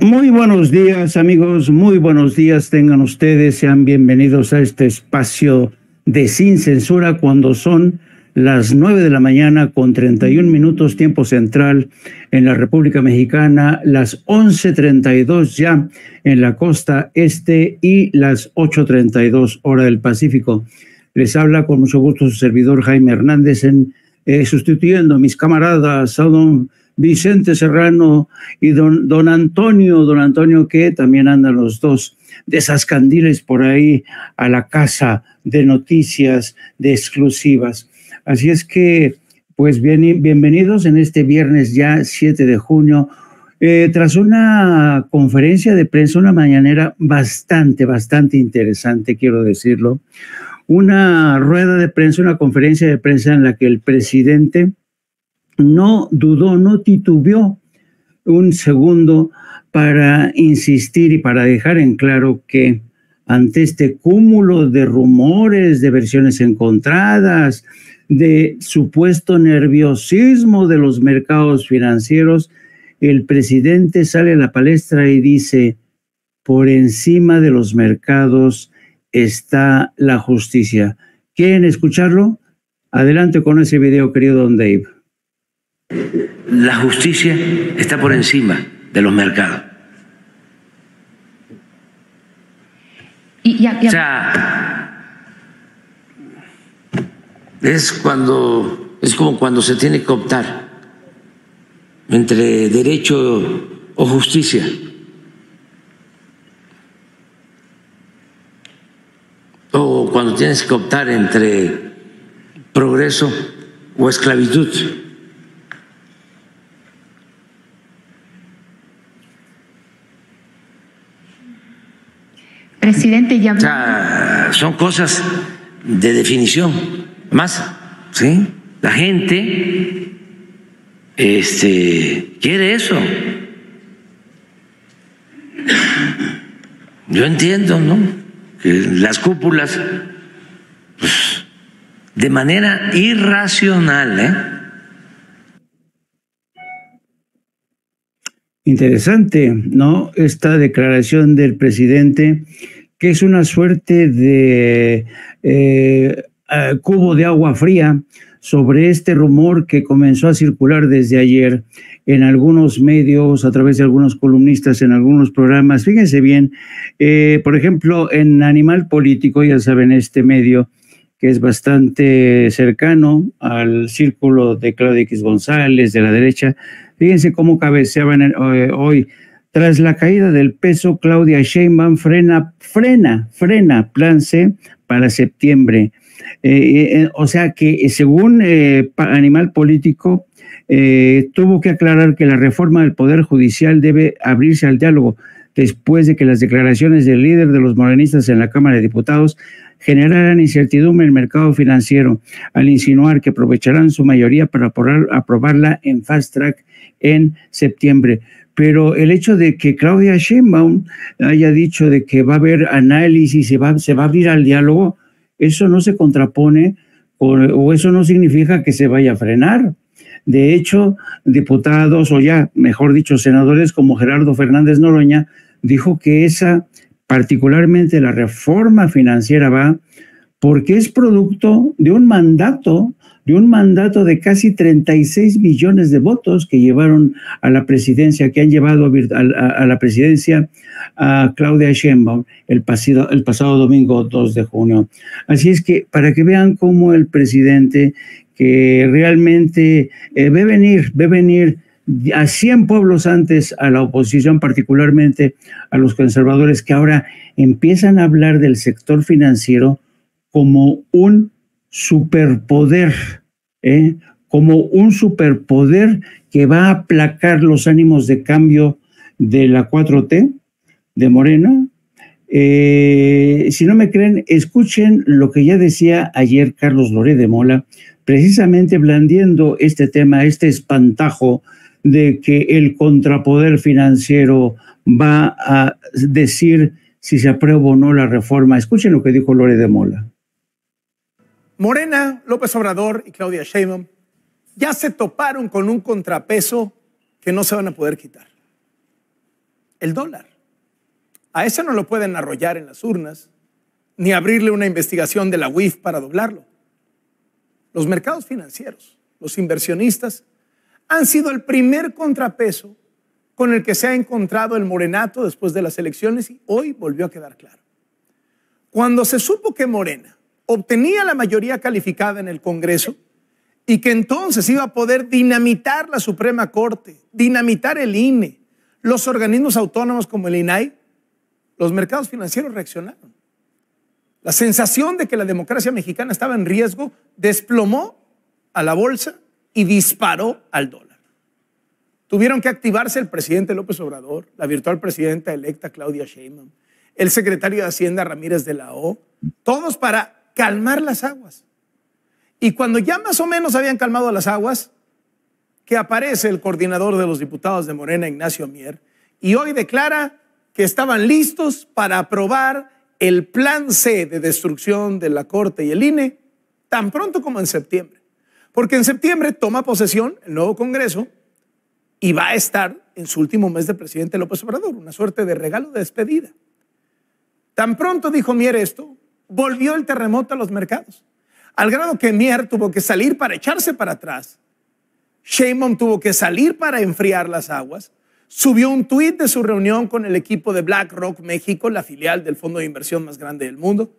Muy buenos días, amigos, muy buenos días tengan ustedes, sean bienvenidos a este espacio de Sin Censura cuando son las 9:31 a.m. tiempo central en la República Mexicana, las 11:32 ya en la costa este y las 8:32 hora del Pacífico. Les habla con mucho gusto su servidor Jaime Hernández, sustituyendo a mis camaradas, a don Vicente Serrano y don Antonio, que también andan los dos de esas candiles por ahí a la casa de noticias de exclusivas. Así es que, pues bienvenidos en este viernes ya 7 de junio, tras una conferencia de prensa, una mañanera bastante interesante, quiero decirlo, una rueda de prensa, una conferencia de prensa en la que el presidente no dudó, no titubeó un segundo para insistir y para dejar en claro que ante este cúmulo de rumores, de versiones encontradas, de supuesto nerviosismo de los mercados financieros, el presidente sale a la palestra y dice: por encima de los mercados está la justicia. ¿Quieren escucharlo? Adelante con ese video, querido don Dave. La justicia está por encima de los mercados. O sea, es como cuando se tiene que optar entre derecho o justicia. O cuando tienes que optar entre progreso o esclavitud. Presidente, ya... O sea, son cosas de definición. Más, ¿sí? La gente quiere eso. Yo entiendo, ¿no? Que las cúpulas, pues, de manera irracional, Interesante, ¿no? Esta declaración del presidente, que es una suerte de cubo de agua fría sobre este rumor que comenzó a circular desde ayer en algunos medios, a través de algunos columnistas, en algunos programas. Fíjense bien, por ejemplo, en Animal Político, ya saben, este medio que es bastante cercano al círculo de Claudio X. González, de la derecha. Fíjense cómo cabeceaban hoy. Tras la caída del peso, Claudia Sheinbaum frena plan C para septiembre. O sea que, según Animal Político, tuvo que aclarar que la reforma del Poder Judicial debe abrirse al diálogo después de que las declaraciones del líder de los morenistas en la Cámara de Diputados generaran incertidumbre en el mercado financiero al insinuar que aprovecharán su mayoría para aprobarla en fast track en septiembre. Pero el hecho de que Claudia Sheinbaum haya dicho de que va a haber análisis, se va a abrir al diálogo, eso no se contrapone o eso no significa que se vaya a frenar. De hecho, diputados o ya, mejor dicho, senadores como Gerardo Fernández Noroña dijo que esa, particularmente la reforma financiera, va porque es producto de un mandato de casi 36 millones de votos que llevaron a la presidencia, que han llevado a la presidencia a Claudia Sheinbaum el pasado domingo 2 de junio. Así es que, para que vean cómo el presidente, que realmente ve venir a 100 pueblos antes a la oposición, particularmente a los conservadores, que ahora empiezan a hablar del sector financiero como un superpoder, como un superpoder que va a aplacar los ánimos de cambio de la 4T, de Morena. Si no me creen, escuchen lo que ya decía ayer Carlos Loret de Mola, precisamente blandiendo este tema, este espantajo de que el contrapoder financiero va a decir si se aprueba o no la reforma. Escuchen lo que dijo Loret de Mola. Morena, López Obrador y Claudia Sheinbaum ya se toparon con un contrapeso que no se van a poder quitar. el dólar. A ese no lo pueden arrollar en las urnas, ni abrirle una investigación de la UIF para doblarlo. Los mercados financieros, los inversionistas, han sido el primer contrapeso con el que se ha encontrado el morenato después de las elecciones, y hoy volvió a quedar claro. Cuando se supo que Morena obtenía la mayoría calificada en el Congreso y que entonces iba a poder dinamitar la Suprema Corte, dinamitar el INE, los organismos autónomos como el INAI, los mercados financieros reaccionaron. La sensación de que la democracia mexicana estaba en riesgo desplomó a la bolsa y disparó al dólar. Tuvieron que activarse el presidente López Obrador, la virtual presidenta electa Claudia Sheinbaum, el secretario de Hacienda Ramírez de la O, todos para calmar las aguas. Y cuando ya más o menos habían calmado las aguas, que aparece el coordinador de los diputados de Morena, Ignacio Mier, y hoy declara que estaban listos para aprobar el plan C de destrucción de la Corte y el INE tan pronto como en septiembre. Porque en septiembre toma posesión el nuevo Congreso y va a estar en su último mes de presidente López Obrador, una suerte de regalo de despedida. Tan pronto dijo Mier esto, volvió el terremoto a los mercados, al grado que Mier tuvo que salir para echarse para atrás. Sheinbaum tuvo que salir para enfriar las aguas. Subió un tuit de su reunión con el equipo de BlackRock México, la filial del fondo de inversión más grande del mundo.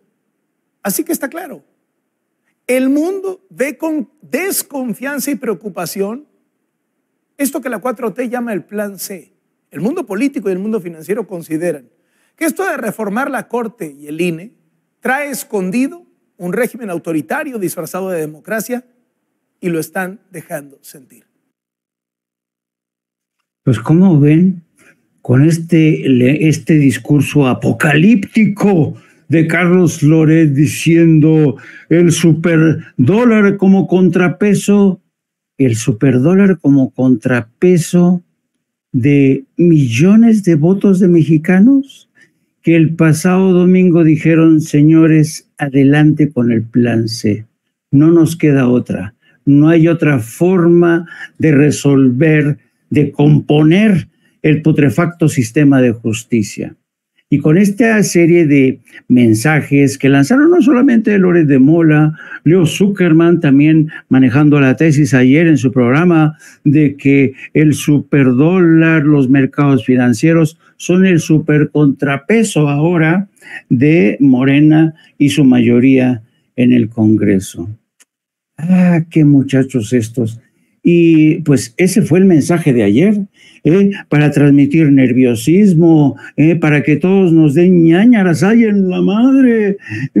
Así que está claro, el mundo ve con desconfianza y preocupación esto que la 4T llama el plan C. El mundo político y el mundo financiero consideran que esto de reformar la Corte y el INE trae escondido un régimen autoritario disfrazado de democracia y lo están dejando sentir. Pues, ¿cómo ven con este discurso apocalíptico de Carlos Loret diciendo el superdólar como contrapeso, de millones de votos de mexicanos que el pasado domingo dijeron, señores, adelante con el plan C, no nos queda otra, no hay otra forma de resolver, de componer el putrefacto sistema de justicia? Y con esta serie de mensajes que lanzaron no solamente Loret de Mola, Leo Zuckerman también manejando la tesis ayer en su programa de que el superdólar, los mercados financieros son el supercontrapeso ahora de Morena y su mayoría en el Congreso. ¡Ah, qué muchachos estos! Y pues ese fue el mensaje de ayer, para transmitir nerviosismo, para que todos nos den ñañaras, ay en la madre,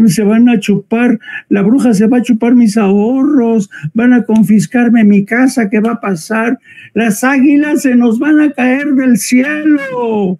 se van a chupar, la bruja se va a chupar mis ahorros, van a confiscarme mi casa, ¿qué va a pasar? Las águilas se nos van a caer del cielo.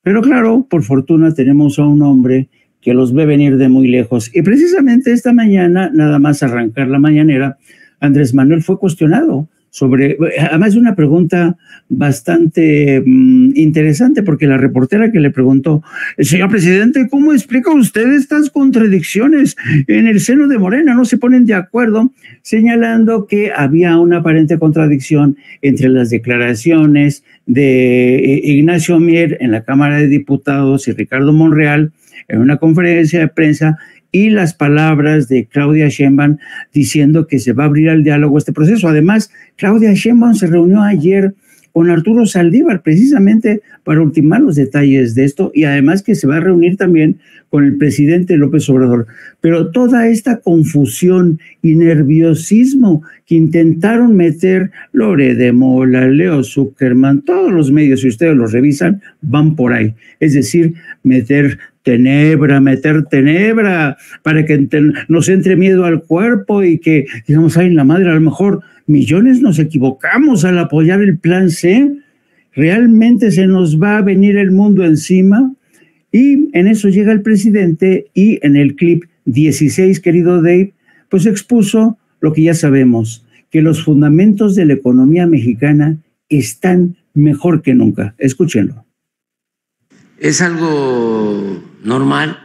Pero claro, por fortuna tenemos a un hombre que los ve venir de muy lejos. Y precisamente esta mañana, nada más arrancar la mañanera, Andrés Manuel fue cuestionado sobre, además de una pregunta bastante interesante, porque la reportera que le preguntó, señor presidente, ¿cómo explica usted estas contradicciones en el seno de Morena? No se ponen de acuerdo, señalando que había una aparente contradicción entre las declaraciones de Ignacio Mier en la Cámara de Diputados y Ricardo Monreal en una conferencia de prensa, y las palabras de Claudia Sheinbaum diciendo que se va a abrir al diálogo este proceso. Además, Claudia Sheinbaum se reunió ayer con Arturo Saldívar precisamente para ultimar los detalles de esto, y además que se va a reunir también con el presidente López Obrador. Pero toda esta confusión y nerviosismo que intentaron meter Loret de Mola, Leo Zuckerman, todos los medios, si ustedes los revisan, van por ahí. Es decir, meter tenebra, para que nos entre miedo al cuerpo y que digamos, ay, en la madre, a lo mejor millones nos equivocamos al apoyar el plan C, realmente se nos va a venir el mundo encima. Y en eso llega el presidente y en el clip 16, querido Dave, pues expuso lo que ya sabemos, que los fundamentos de la economía mexicana están mejor que nunca. Escúchenlo. Es algo normal,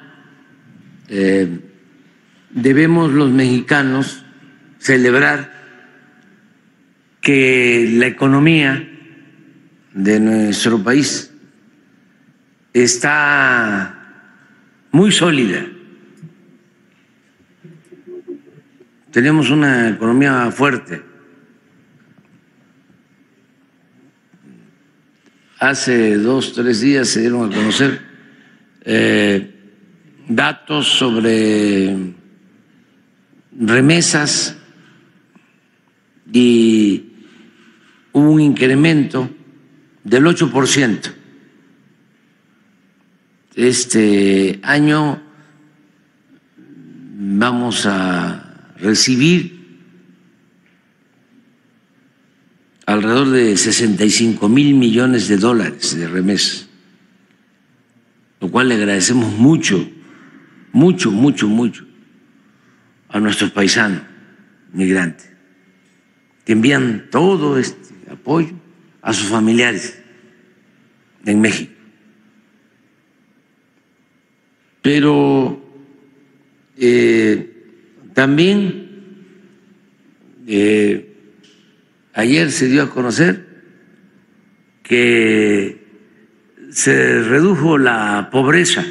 debemos los mexicanos celebrar que la economía de nuestro país está muy sólida. Tenemos una economía fuerte. Hace 2 o 3 días se dieron a conocer datos sobre remesas y hubo un incremento del 8%. Este año vamos a recibir alrededor de 65,000 millones de dólares de remesas, lo cual le agradecemos mucho a nuestros paisanos migrantes que envían todo este apoyo a sus familiares en México. Pero también ayer se dio a conocer que se redujo la pobreza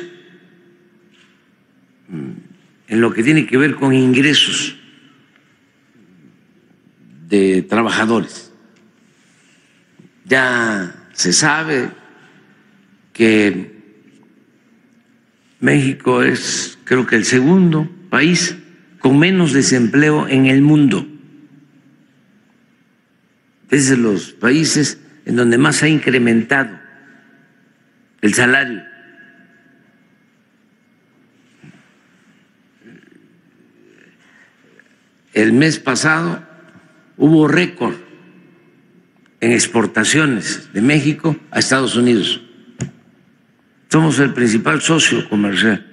en lo que tiene que ver con ingresos de trabajadores. Ya se sabe que México es, creo que, el segundo país con menos desempleo en el mundo. Es de los países en donde más ha incrementado el salario. El mes pasado hubo récord en exportaciones de México a Estados Unidos. Somos el principal socio comercial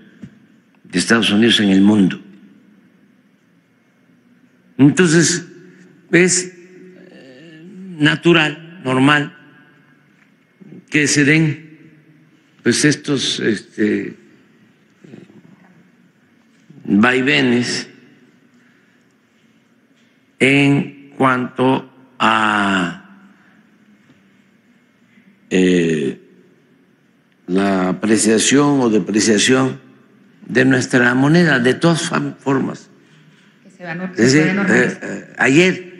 de Estados Unidos en el mundo. Entonces, es natural, normal, que se den pues estos vaivenes en cuanto a la apreciación o depreciación de nuestra moneda, de todas formas. Que se va a ayer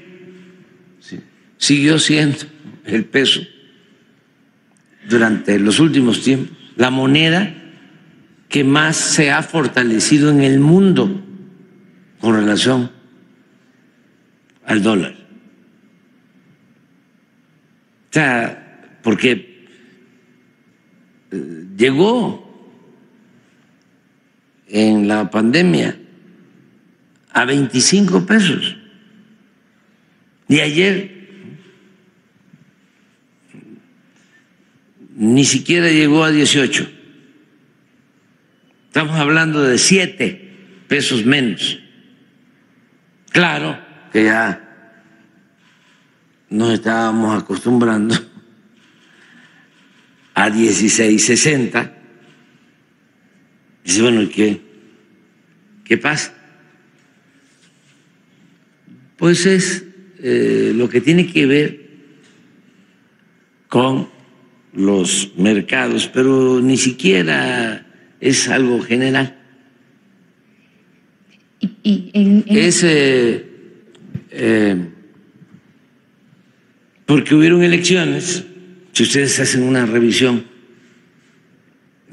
siguió siendo el peso durante los últimos tiempos la moneda que más se ha fortalecido en el mundo con relación al dólar. O sea, porque llegó en la pandemia a 25 pesos y ayer ni siquiera llegó a 18. Estamos hablando de 7 pesos menos. Claro que ya nos estábamos acostumbrando a 16.60. Dice, bueno, ¿y qué pasa? Pues es lo que tiene que ver con los mercados, pero ni siquiera es algo general. Es porque hubieron elecciones. Si ustedes hacen una revisión,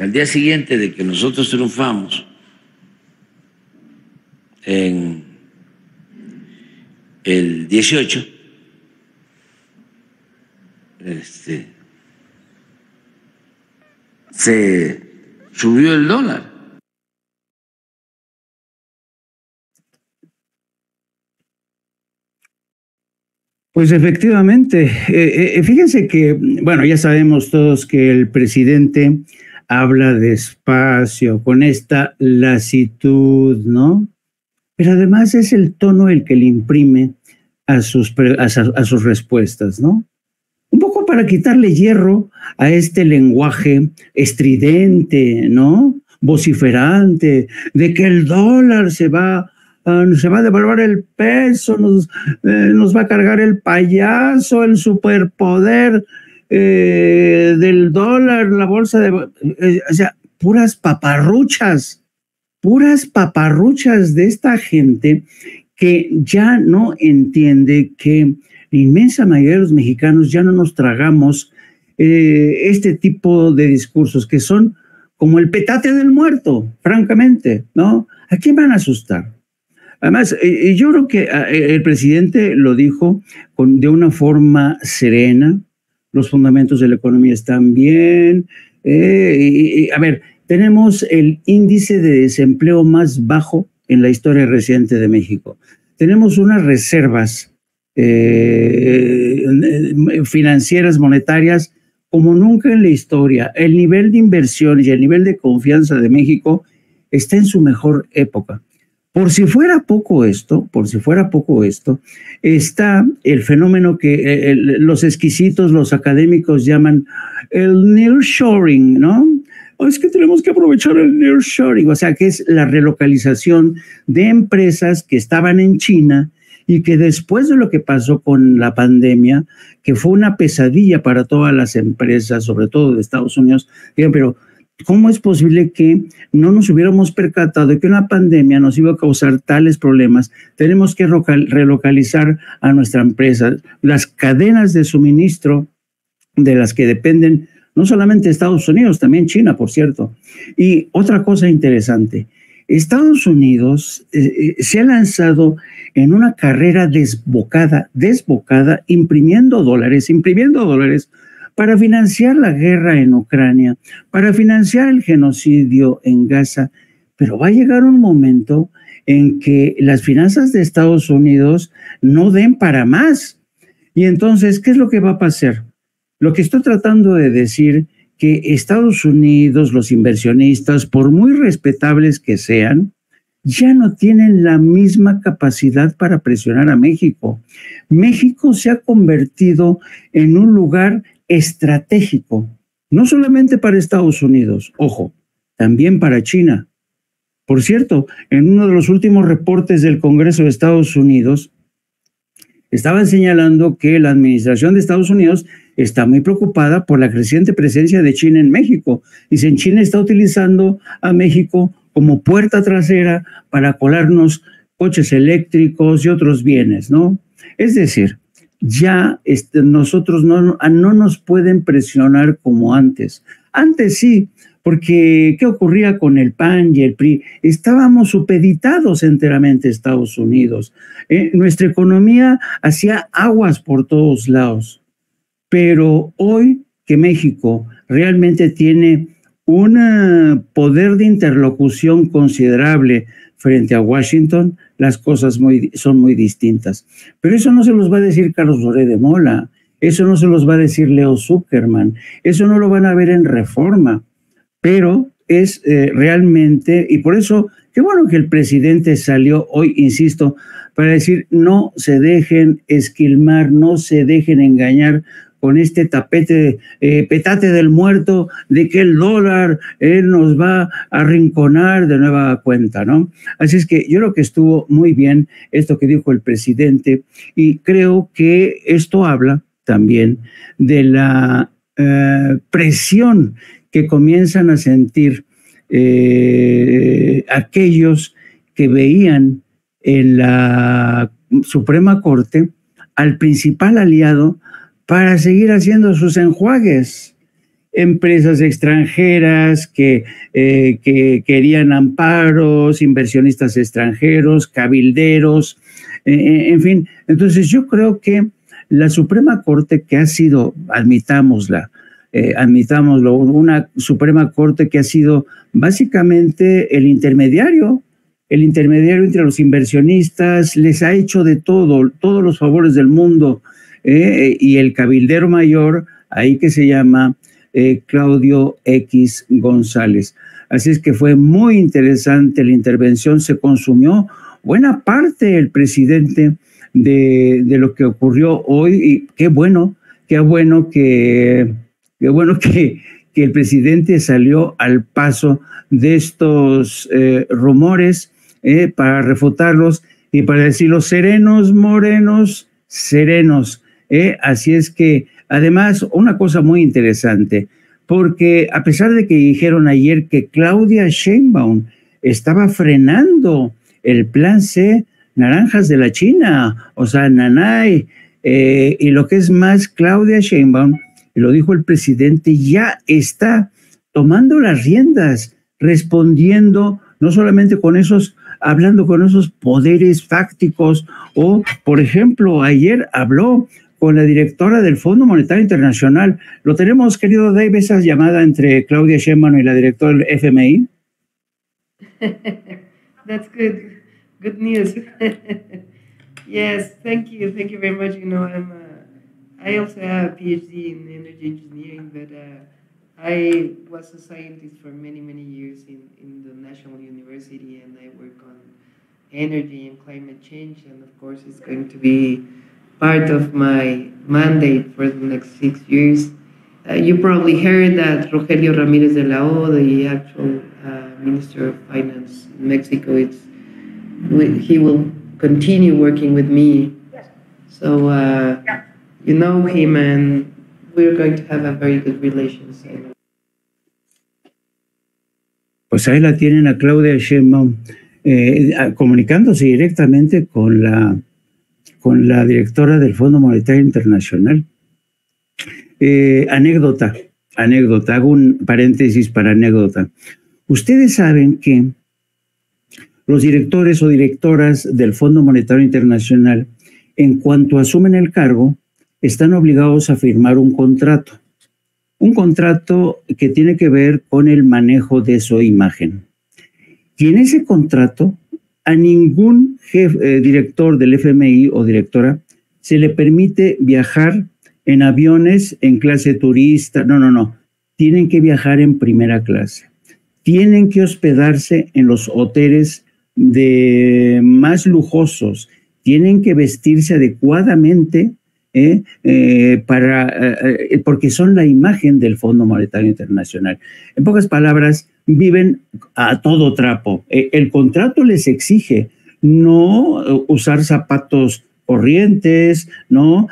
al día siguiente de que nosotros triunfamos en el 18, se subió el dólar. Pues efectivamente, fíjense que, bueno, ya sabemos todos que el presidente habla despacio, con esta lasitud, ¿no? Pero además es el tono el que le imprime a sus respuestas, ¿no? Un poco para quitarle hierro a este lenguaje estridente, ¿no? Vociferante, de que el dólar se va a devaluar, el peso, nos va a cargar el payaso, el superpoder. del dólar, la bolsa de... o sea, puras paparruchas de esta gente que ya no entiende que la inmensa mayoría de los mexicanos ya no nos tragamos este tipo de discursos que son como el petate del muerto, francamente, ¿no? ¿A quién van a asustar? Además, yo creo que el presidente lo dijo de una forma serena, los fundamentos de la economía están bien, a ver, tenemos el índice de desempleo más bajo en la historia reciente de México, tenemos unas reservas financieras, monetarias, como nunca en la historia, el nivel de inversión y el nivel de confianza de México está en su mejor época. Por si fuera poco esto, está el fenómeno que los exquisitos, los académicos llaman el nearshoring, ¿no? Es que tenemos que aprovechar el nearshoring, o sea, que es la relocalización de empresas que estaban en China y que después de lo que pasó con la pandemia, que fue una pesadilla para todas las empresas, sobre todo de Estados Unidos, digan, pero ¿cómo es posible que no nos hubiéramos percatado de que una pandemia nos iba a causar tales problemas? Tenemos que relocalizar a nuestra empresa. Las cadenas de suministro de las que dependen no solamente Estados Unidos, también China, por cierto. Y otra cosa interesante, Estados Unidos se ha lanzado en una carrera desbocada, imprimiendo dólares, para financiar la guerra en Ucrania, para financiar el genocidio en Gaza, pero va a llegar un momento en que las finanzas de Estados Unidos no den para más. Y entonces, ¿qué es lo que va a pasar? Lo que estoy tratando de decir, que Estados Unidos, los inversionistas, por muy respetables que sean, ya no tienen la misma capacidad para presionar a México. México se ha convertido en un lugar estratégico, no solamente para Estados Unidos, ojo, también para China. Por cierto, en uno de los últimos reportes del Congreso de Estados Unidos, estaban señalando que la administración de Estados Unidos está muy preocupada por la creciente presencia de China en México. Dicen, China está utilizando a México como puerta trasera para colarnos coches eléctricos y otros bienes, ¿no? Es decir, ya nosotros no nos pueden presionar como antes. Antes sí, porque ¿qué ocurría con el PAN y el PRI? Estábamos supeditados enteramente a Estados Unidos. Nuestra economía hacía aguas por todos lados. Pero hoy que México realmente tiene un poder de interlocución considerable frente a Washington, las cosas son muy distintas. Pero eso no se los va a decir Carlos Loret de Mola, eso no se los va a decir Leo Zuckerman, eso no lo van a ver en Reforma, pero es realmente, y por eso, qué bueno que el presidente salió hoy, insisto, para decir no se dejen esquilmar, no se dejen engañar con este tapete, petate del muerto, de que el dólar nos va a arrinconar de nueva cuenta, ¿no? Así es que yo creo que estuvo muy bien esto que dijo el presidente, y creo que esto habla también de la presión que comienzan a sentir aquellos que veían en la Suprema Corte al principal aliado para seguir haciendo sus enjuagues. Empresas extranjeras que querían amparos, inversionistas extranjeros, cabilderos, en fin. Entonces yo creo que la Suprema Corte, que ha sido, admitámoslo, una Suprema Corte que ha sido básicamente el intermediario entre los inversionistas, les ha hecho de todo, todos los favores del mundo, y el cabildero mayor, ahí que se llama Claudio X. González. Así es que fue muy interesante la intervención, se consumió buena parte el presidente de lo que ocurrió hoy, y qué bueno que el presidente salió al paso de estos rumores para refutarlos y para decirlos serenos, morenos, serenos. Así es que Además, una cosa muy interesante, porque a pesar de que dijeron ayer que Claudia Sheinbaum estaba frenando el plan C, naranjas de la China, o sea, nanay, y lo que es más, Claudia Sheinbaum, y lo dijo el presidente, ya está tomando las riendas, respondiendo no solamente con esos, hablando con esos poderes fácticos, o, por ejemplo, ayer habló con la directora del Fondo Monetario Internacional. ¿Lo tenemos, querido Dave, esa llamada entre Claudia Sheinbaum y la directora del FMI? That's good. Good news. Yes, thank you very much. You know, I also have a PhD in energy engineering, but I was a scientist for many years in the National University, and I work on energy and climate change, and of course it's going to be part of my mandate for the next 6 years. You probably heard that Rogelio Ramírez de la O, the actual Minister of Finance in Mexico, he will continue working with me. Yes. So yeah. You know him, and we're going to have a very good relationship. Pues ahí la tienen a Claudia Sheinbaum comunicándose directamente con la directora del Fondo Monetario Internacional. Anécdota, hago un paréntesis para anécdota. Ustedes saben que los directores o directoras del Fondo Monetario Internacional, en cuanto asumen el cargo, están obligados a firmar un contrato que tiene que ver con el manejo de su imagen. Y en ese contrato, a ningún director del FMI o directora se le permite viajar en aviones, en clase turista, no, tienen que viajar en primera clase, tienen que hospedarse en los hoteles más lujosos, tienen que vestirse adecuadamente, porque son la imagen del Fondo Monetario Internacional. En pocas palabras, viven a todo trapo. El contrato les exige no usar zapatos corrientes, no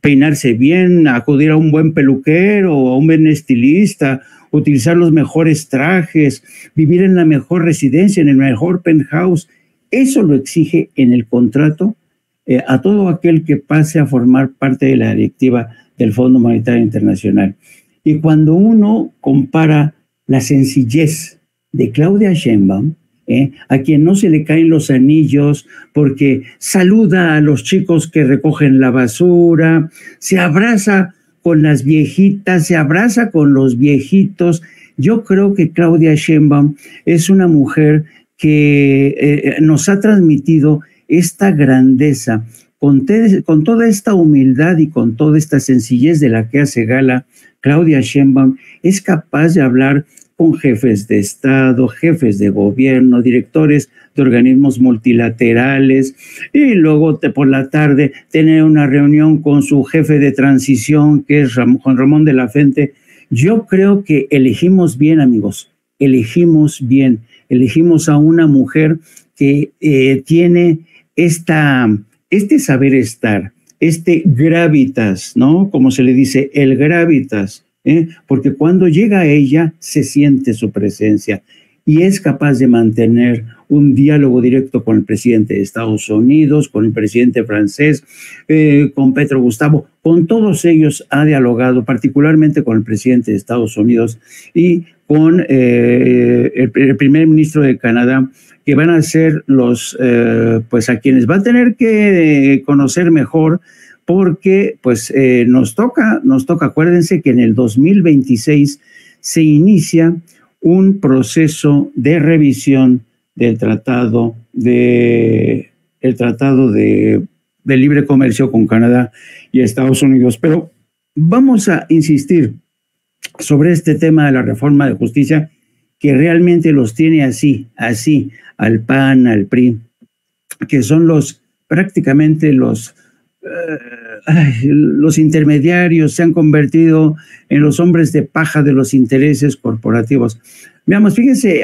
peinarse bien, acudir a un buen peluquero o a un buen estilista, utilizar los mejores trajes, vivir en la mejor residencia, en el mejor penthouse. Eso lo exige en el contrato a todo aquel que pase a formar parte de la directiva del Fondo Monetario Internacional. Y cuando uno compara la sencillez de Claudia Sheinbaum, a quien no se le caen los anillos porque saluda a los chicos que recogen la basura, se abraza con las viejitas, se abraza con los viejitos. Yo creo que Claudia Sheinbaum es una mujer que nos ha transmitido esta grandeza, con toda esta humildad y con toda esta sencillez de la que hace gala Claudia Sheinbaum. Es capaz de hablar con jefes de Estado, jefes de gobierno, directores de organismos multilaterales, y luego por la tarde tener una reunión con su jefe de transición, que es Juan Ramón de la Fuente. Yo creo que elegimos bien, amigos, elegimos a una mujer que tiene este saber estar, este gravitas, ¿no? Como se le dice, el gravitas, porque cuando llega ella se siente su presencia y es capaz de mantener un diálogo directo con el presidente de Estados Unidos, con el presidente francés, con Petro Gustavo, con todos ellos ha dialogado, particularmente con el presidente de Estados Unidos y con el primer ministro de Canadá, que van a ser los, pues a quienes va a tener que conocer mejor, porque pues nos toca, acuérdense que en el 2026 se inicia un proceso de revisión del Tratado de Libre Comercio con Canadá y Estados Unidos. Pero vamos a insistir sobre este tema de la reforma de justicia, que realmente los tiene así, al PAN, al PRI, que son prácticamente los intermediarios, se han convertido en los hombres de paja de los intereses corporativos. Veamos, fíjense,